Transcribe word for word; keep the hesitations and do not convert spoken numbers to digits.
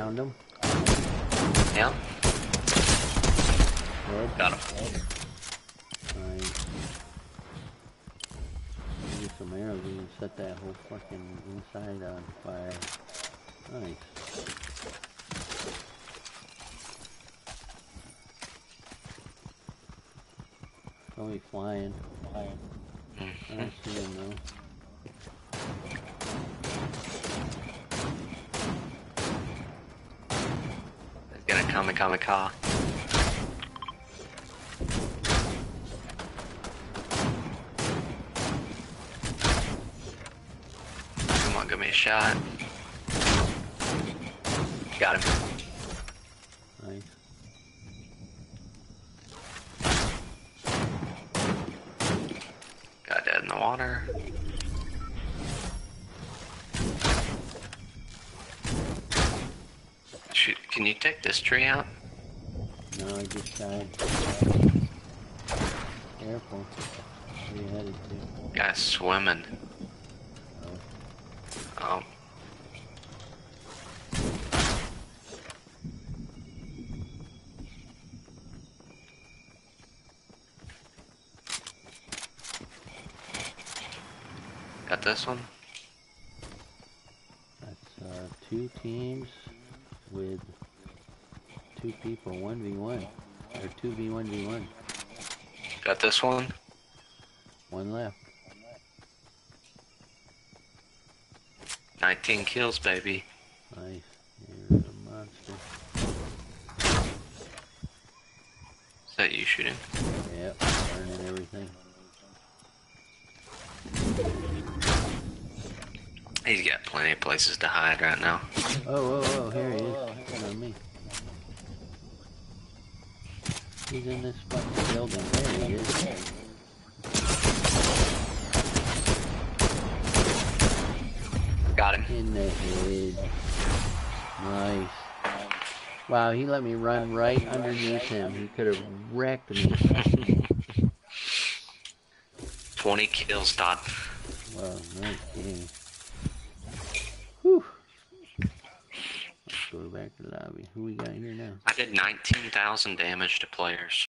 Downed him. Yeah. Good. Got him. Alright. Get some arrows and set that whole fucking inside on fire. Nice. Probably flying. Flying. I don't see him though. He's gonna come and come and car. Come on, give me a shot. Got him. Nice. Water. Shoot, can you take this tree out? No, I just died. Careful. Where are you headed to? Guy's swimming. Oh. Oh. Got this one. That's uh, two teams with two people, one v one. Or two v one v one. Got this one. One left. nineteen kills, baby. Nice. You're a monster. Is that you shooting? Yep, burning everything. He's got plenty of places to hide right now. Oh, oh, oh, here he is. Oh, oh, on me. He's in this fucking building. There he is. Got him. In the head. Nice. Wow, he let me run right underneath him. He could have wrecked me. twenty kills, Todd. Wow, nice game. Whew. Let's go back to the lobby. Who we got here now? I did nineteen thousand damage to players.